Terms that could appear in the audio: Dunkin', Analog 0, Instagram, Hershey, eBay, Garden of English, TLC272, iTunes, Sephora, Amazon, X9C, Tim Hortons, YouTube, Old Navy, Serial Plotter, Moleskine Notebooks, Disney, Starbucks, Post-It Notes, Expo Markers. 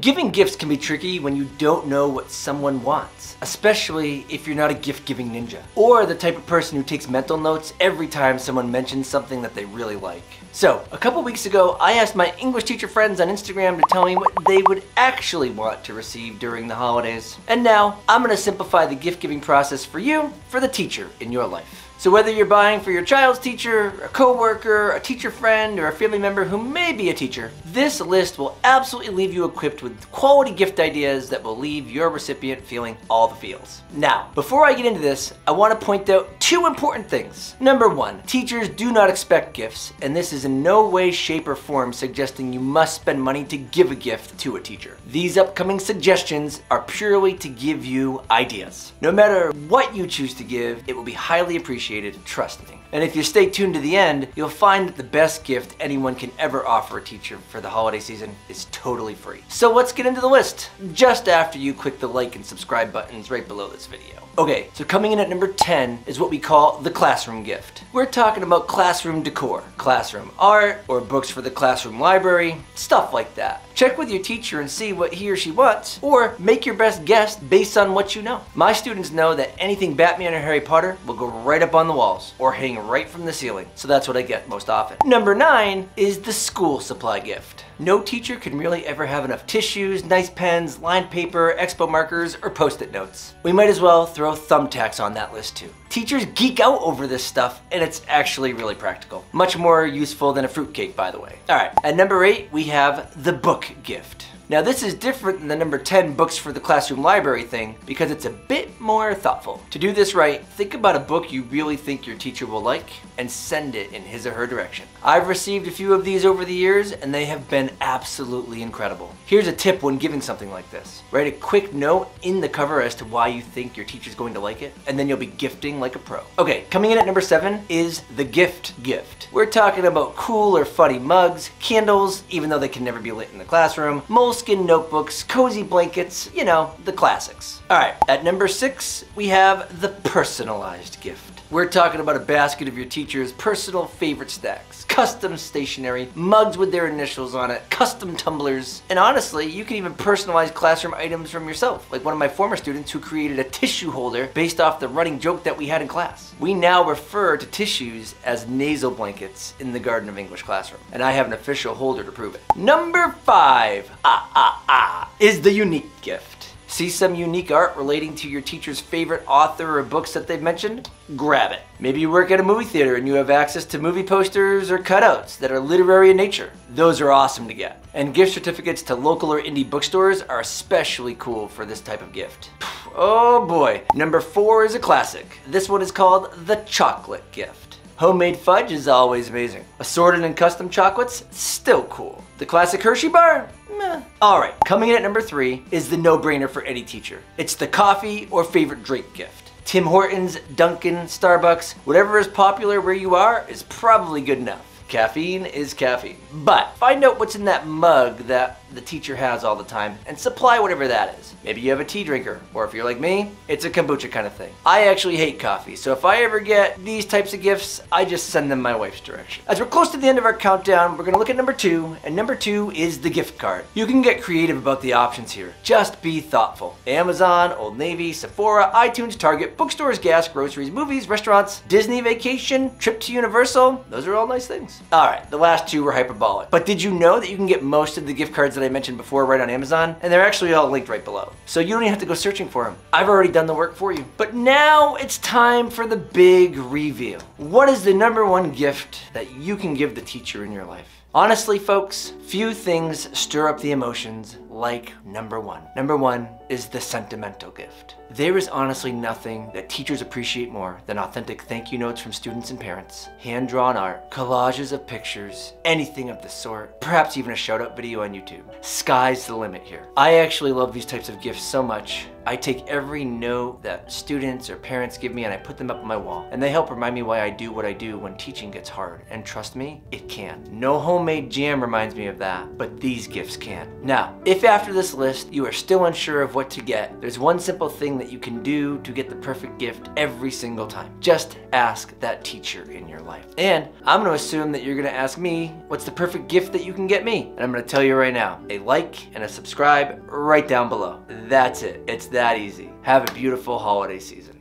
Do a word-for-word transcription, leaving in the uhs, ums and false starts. Giving gifts can be tricky when you don't know what someone wants, especially if you're not a gift-giving ninja, or the type of person who takes mental notes every time someone mentions something that they really like. So, a couple weeks ago, I asked my English teacher friends on Instagram to tell me what they would actually want to receive during the holidays. And now, I'm going to simplify the gift-giving process for you, for the teacher in your life. So whether you're buying for your child's teacher, a coworker, a teacher friend, or a family member who may be a teacher, this list will absolutely leave you equipped with quality gift ideas that will leave your recipient feeling all the feels. Now, before I get into this, I want to point out two important things. Number one, teachers do not expect gifts, and this is in no way, shape, or form suggesting you must spend money to give a gift to a teacher. These upcoming suggestions are purely to give you ideas. No matter what you choose to give, it will be highly appreciated. Trust me. And if you stay tuned to the end, you'll find that the best gift anyone can ever offer a teacher for the holiday season is totally free. So let's get into the list, just after you click the like and subscribe buttons right below this video. Okay, so coming in at number ten is what we call the classroom gift. We're talking about classroom decor, classroom art, or books for the classroom library, stuff like that. Check with your teacher and see what he or she wants, or make your best guess based on what you know. My students know that anything Batman or Harry Potter will go right up on the walls, or hang right from the ceiling. So that's what I get most often. Number nine is the school supply gift. No teacher can really ever have enough tissues, nice pens, lined paper, Expo markers, or Post-it notes. We might as well throw thumbtacks on that list too. Teachers geek out over this stuff, and it's actually really practical. Much more useful than a fruitcake, by the way. All right, at number eight, we have the book gift. Now this is different than the number ten books for the classroom library thing because it's a bit more thoughtful. To do this right, think about a book you really think your teacher will like and send it in his or her direction. I've received a few of these over the years and they have been absolutely incredible. Here's a tip when giving something like this. Write a quick note in the cover as to why you think your teacher's going to like it, and then you'll be gifting like a pro. Okay, coming in at number seven is the gift gift. We're talking about cool or funny mugs, candles, even though they can never be lit in the classroom, moleskin Moleskine notebooks, cozy blankets, you know, the classics. All right, at number six, we have the personalized gift. We're talking about a basket of your teacher's personal favorite snacks, custom stationery, mugs with their initials on it, custom tumblers, and honestly, you can even personalize classroom items from yourself, like one of my former students who created a tissue holder based off the running joke that we had in class. We now refer to tissues as nasal blankets in the Garden of English classroom, and I have an official holder to prove it. Number five, ah, Ah, ah, is the unique gift. See some unique art relating to your teacher's favorite author or books that they've mentioned? Grab it. Maybe you work at a movie theater and you have access to movie posters or cutouts that are literary in nature. Those are awesome to get. And gift certificates to local or indie bookstores are especially cool for this type of gift. Oh boy. Number four is a classic. This one is called the chocolate gift. Homemade fudge is always amazing. Assorted and custom chocolates, still cool. The classic Hershey bar? Meh. All right, coming in at number three is the no-brainer for any teacher. It's the coffee or favorite drink gift. Tim Hortons, Dunkin', Starbucks, whatever is popular where you are is probably good enough. Caffeine is caffeine. But find out what's in that mug that the teacher has all the time and supply whatever that is. Maybe you have a tea drinker, or if you're like me, it's a kombucha kind of thing. I actually hate coffee, so if I ever get these types of gifts, I just send them my wife's direction. As we're close to the end of our countdown, we're gonna look at number two, and number two is the gift card. You can get creative about the options here. Just be thoughtful. Amazon, Old Navy, Sephora, iTunes, Target, bookstores, gas, groceries, movies, restaurants, Disney vacation, trip to Universal. Those are all nice things. All right, the last two were hyperbolic, but did you know that you can get most of the gift cards that I mentioned before right on Amazon? And they're actually all linked right below. So you don't even have to go searching for them. I've already done the work for you. But now it's time for the big reveal. What is the number one gift that you can give the teacher in your life? Honestly, folks, few things stir up the emotions like number one. Number one is the sentimental gift. There is honestly nothing that teachers appreciate more than authentic thank you notes from students and parents, hand-drawn art, collages of pictures, anything of the sort, perhaps even a shout-out video on YouTube. Sky's the limit here. I actually love these types of gifts so much I take every note that students or parents give me and I put them up on my wall. And they help remind me why I do what I do when teaching gets hard. And trust me, it can. No homemade jam reminds me of that, but these gifts can. Now, if after this list you are still unsure of what to get, there's one simple thing that you can do to get the perfect gift every single time. Just ask that teacher in your life. And I'm gonna assume that you're gonna ask me, what's the perfect gift that you can get me? And I'm gonna tell you right now, a like and a subscribe right down below. That's it. It's that easy. Have a beautiful holiday season.